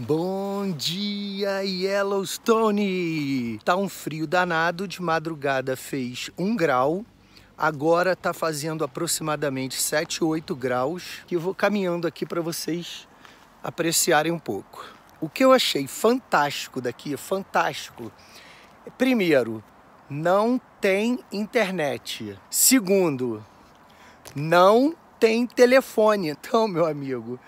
Bom dia, Yellowstone! Tá um frio danado, de madrugada fez 1 grau, agora tá fazendo aproximadamente 7, 8 graus, e eu vou caminhando aqui para vocês apreciarem um pouco. O que eu achei fantástico daqui, fantástico, primeiro, não tem internet. Segundo, não tem telefone. Então, meu amigo,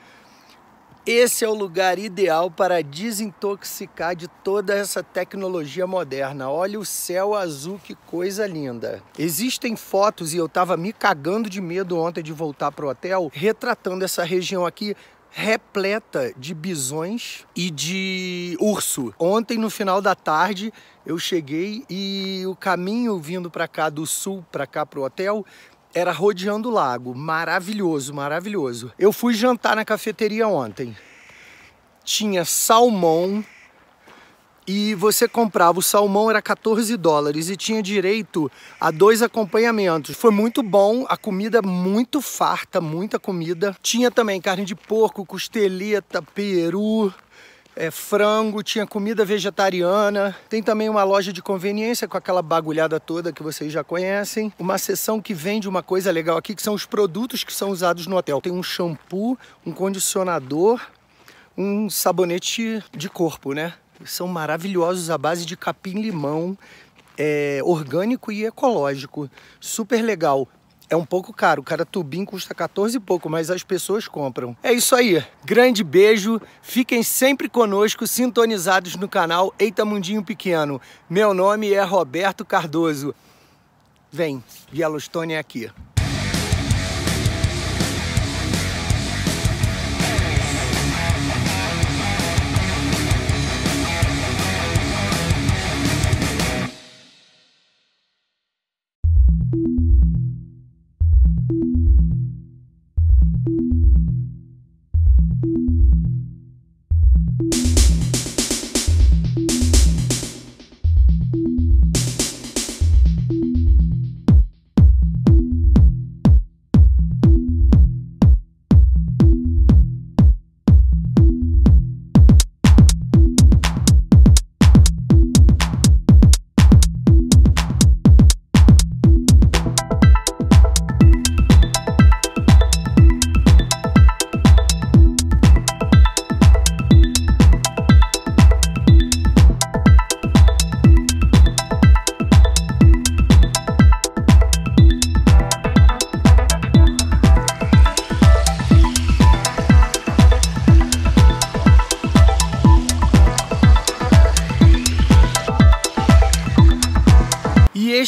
esse é o lugar ideal para desintoxicar de toda essa tecnologia moderna. Olha o céu azul, que coisa linda. Existem fotos, e eu estava me cagando de medo ontem de voltar para o hotel, retratando essa região aqui repleta de bisões e de urso. Ontem, no final da tarde, eu cheguei e o caminho vindo para cá do sul, para cá para o hotel, era rodeando o lago. Maravilhoso, maravilhoso. Eu fui jantar na cafeteria ontem. Tinha salmão e você comprava. O salmão era 14 dólares e tinha direito a 2 acompanhamentos. Foi muito bom, a comida muito farta, muita comida. Tinha também carne de porco, costeleta, peru, frango, tinha comida vegetariana. Tem também uma loja de conveniência com aquela bagulhada toda que vocês já conhecem. Uma seção que vende uma coisa legal aqui, que são os produtos que são usados no hotel. Tem um shampoo, um condicionador, um sabonete de corpo, né? São maravilhosos, à base de capim-limão, orgânico e ecológico. Super legal. É um pouco caro, cada tubinho custa 14 e pouco, mas as pessoas compram. É isso aí, grande beijo, fiquem sempre conosco, sintonizados no canal Eita Mundinho Pequeno. Meu nome é Roberto Cardoso. Vem, Yellowstone é aqui.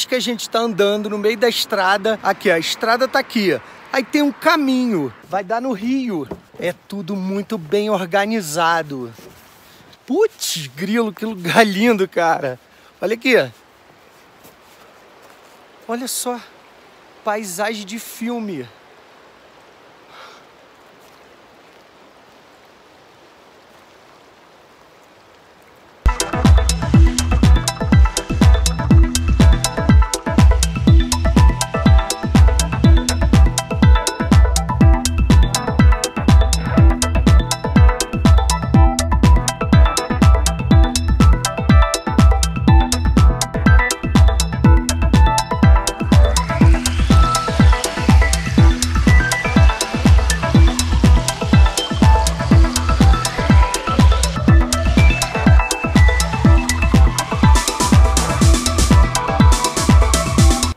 Que a gente tá andando no meio da estrada, aqui a estrada tá aqui, aí tem um caminho, vai dar no rio, é tudo muito bem organizado. Putz, grilo, que lugar lindo, cara. Olha aqui, olha só, paisagem de filme.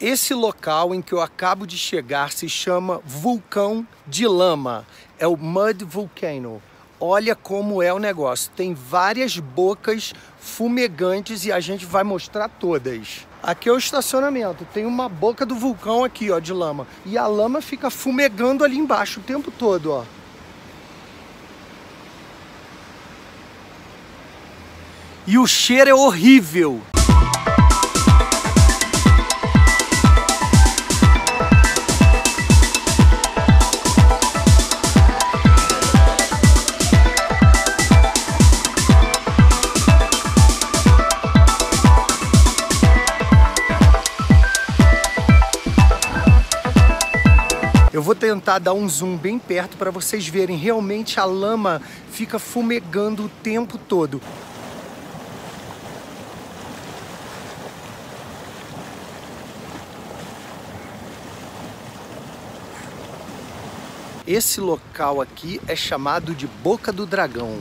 Esse local em que eu acabo de chegar se chama Vulcão de Lama, é o Mud Volcano. Olha como é o negócio, tem várias bocas fumegantes e a gente vai mostrar todas. Aqui é o estacionamento, tem uma boca do vulcão aqui, ó, de lama, e a lama fica fumegando ali embaixo o tempo todo, ó. E o cheiro é horrível. Vou tentar dar um zoom bem perto para vocês verem. Realmente a lama fica fumegando o tempo todo. Esse local aqui é chamado de Boca do Dragão.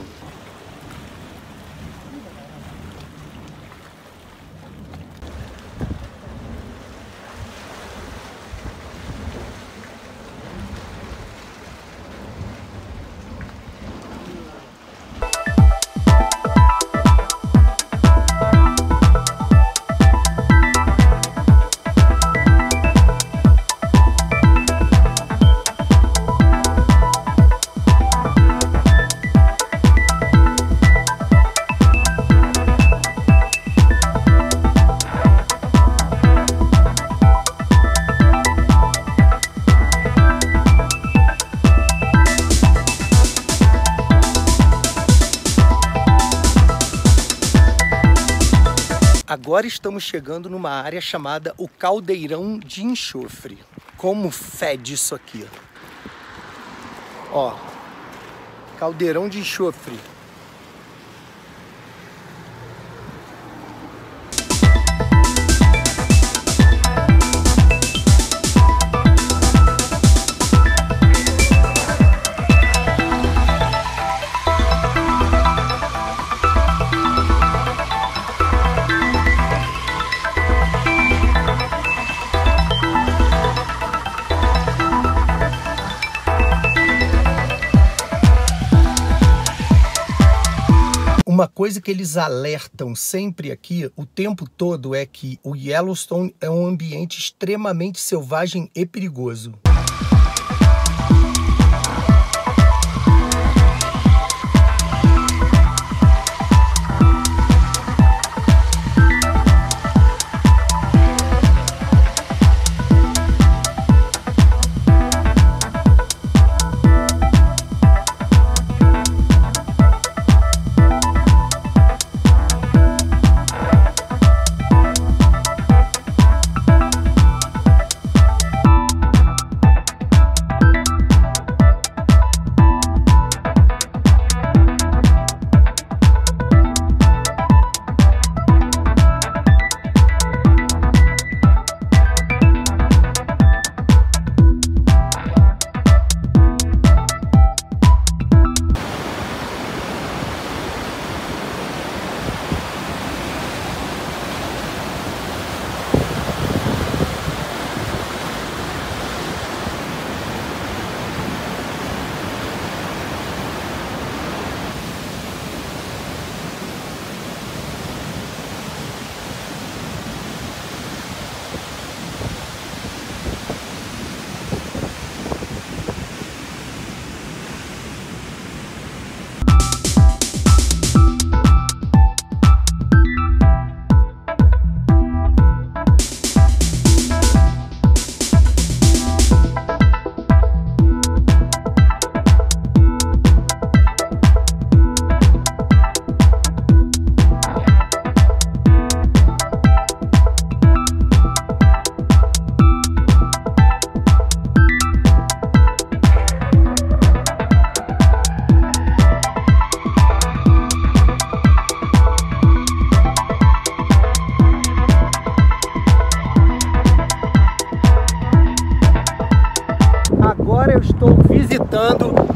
Agora estamos chegando numa área chamada o Caldeirão de Enxofre. Como fede isso aqui. Ó, Caldeirão de Enxofre. Uma coisa que eles alertam sempre aqui, o tempo todo, é que o Yellowstone é um ambiente extremamente selvagem e perigoso.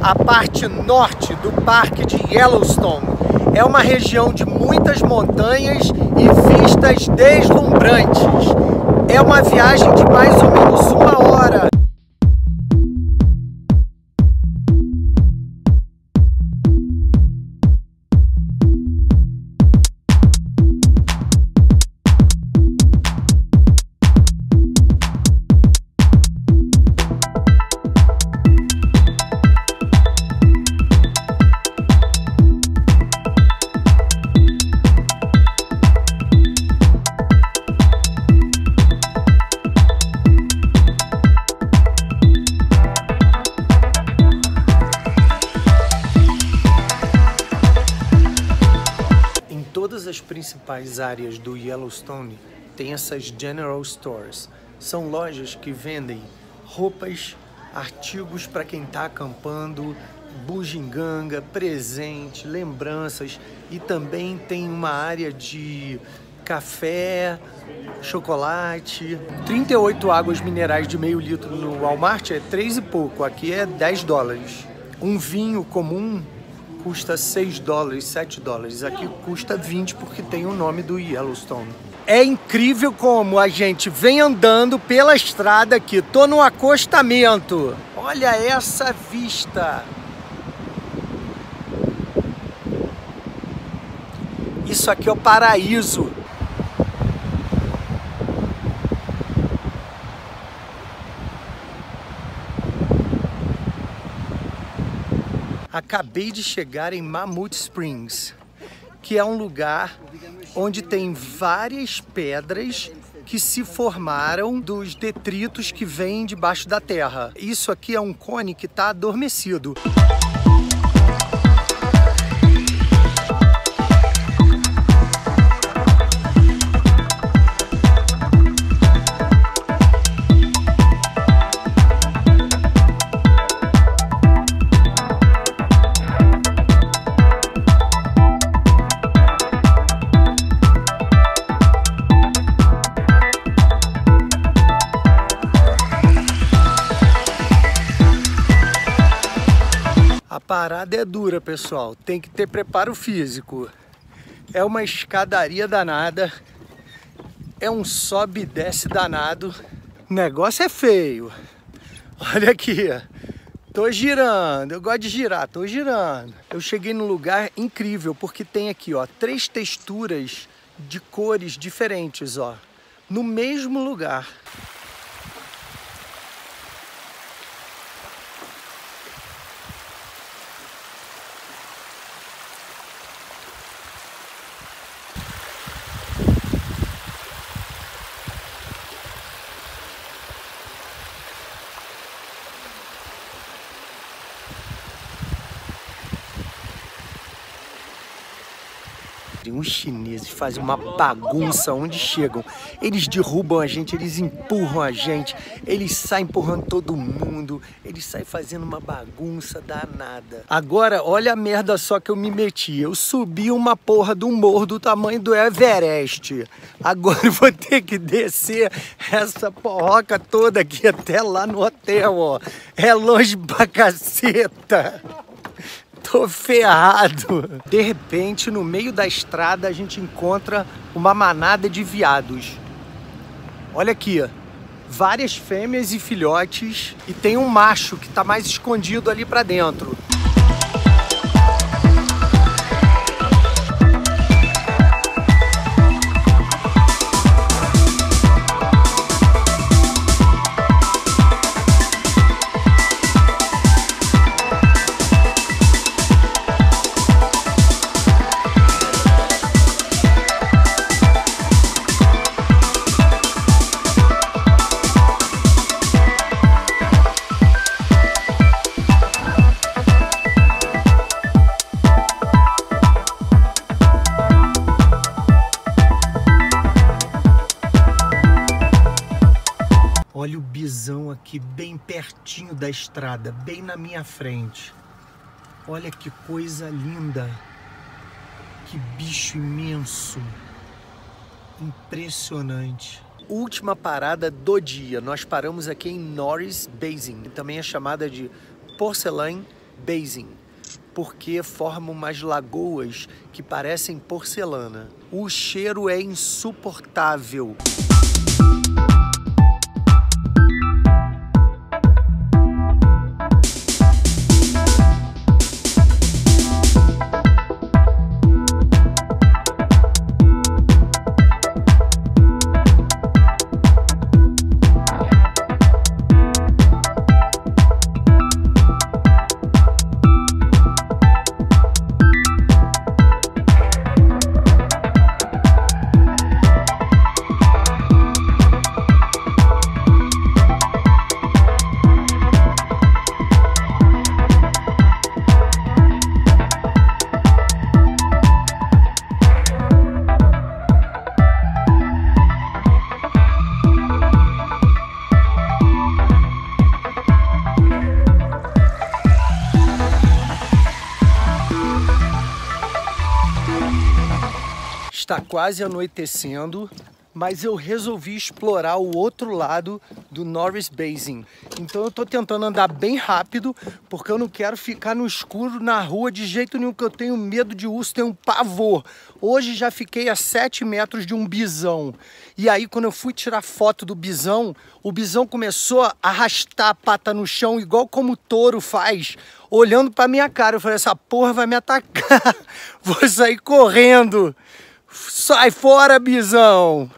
A parte norte do Parque de Yellowstone é uma região de muitas montanhas e vistas deslumbrantes. É uma viagem de mais ou menos uma hora. Principais áreas do Yellowstone tem essas General Stores. São lojas que vendem roupas, artigos para quem está acampando, bugiganga, presente, lembranças, e também tem uma área de café, chocolate. 38 águas minerais de meio litro no Walmart é 3 e pouco, aqui é 10 dólares. Um vinho comum custa 6 dólares, 7 dólares, aqui custa 20 porque tem o nome do Yellowstone. É incrível como a gente vem andando pela estrada aqui. Tô no acostamento. Olha essa vista. Isso aqui é o paraíso. Acabei de chegar em Mammoth Springs, que é um lugar onde tem várias pedras que se formaram dos detritos que vêm debaixo da terra. Isso aqui é um cone que está adormecido. A parada é dura, pessoal, tem que ter preparo físico. É uma escadaria danada, é um sobe e desce danado. O negócio é feio. Olha aqui, tô girando, eu gosto de girar, tô girando. Eu cheguei num lugar incrível, porque tem aqui, ó, 3 texturas de cores diferentes, ó, no mesmo lugar. Os chineses fazem uma bagunça onde chegam. Eles derrubam a gente, eles empurram a gente, eles saem empurrando todo mundo, eles saem fazendo uma bagunça danada. Agora, olha a merda só que eu me meti. Eu subi uma porra de um morro do tamanho do Everest. Agora eu vou ter que descer essa porroca toda aqui até lá no hotel, ó. É longe pra caceta. Tô ferrado. De repente, no meio da estrada, a gente encontra uma manada de veados. Olha aqui, várias fêmeas e filhotes, e tem um macho que tá mais escondido ali pra dentro. Olha o bisão aqui, bem pertinho da estrada, bem na minha frente. Olha que coisa linda. Que bicho imenso. Impressionante. Última parada do dia. Nós paramos aqui em Norris Basin, que também é chamada de Porcelain Basin, porque formam umas lagoas que parecem porcelana. O cheiro é insuportável. Está quase anoitecendo, mas eu resolvi explorar o outro lado do Norris Basin. Então eu tô tentando andar bem rápido, porque eu não quero ficar no escuro na rua de jeito nenhum, que eu tenho medo de urso, tenho um pavor. Hoje já fiquei a 7 metros de um bisão. E aí quando eu fui tirar foto do bisão, o bisão começou a arrastar a pata no chão, igual como o touro faz, olhando pra minha cara. Eu falei, essa porra vai me atacar, vou sair correndo. Sai fora, bisão!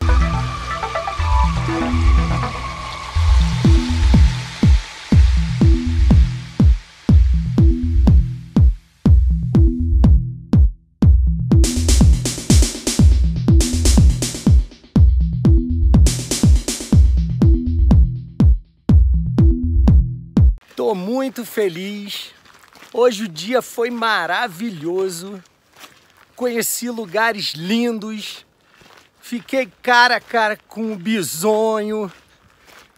Tô muito feliz. Hoje o dia foi maravilhoso. Conheci lugares lindos, fiquei cara a cara com o bisonho,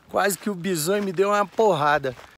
quase que o bisonho me deu uma porrada.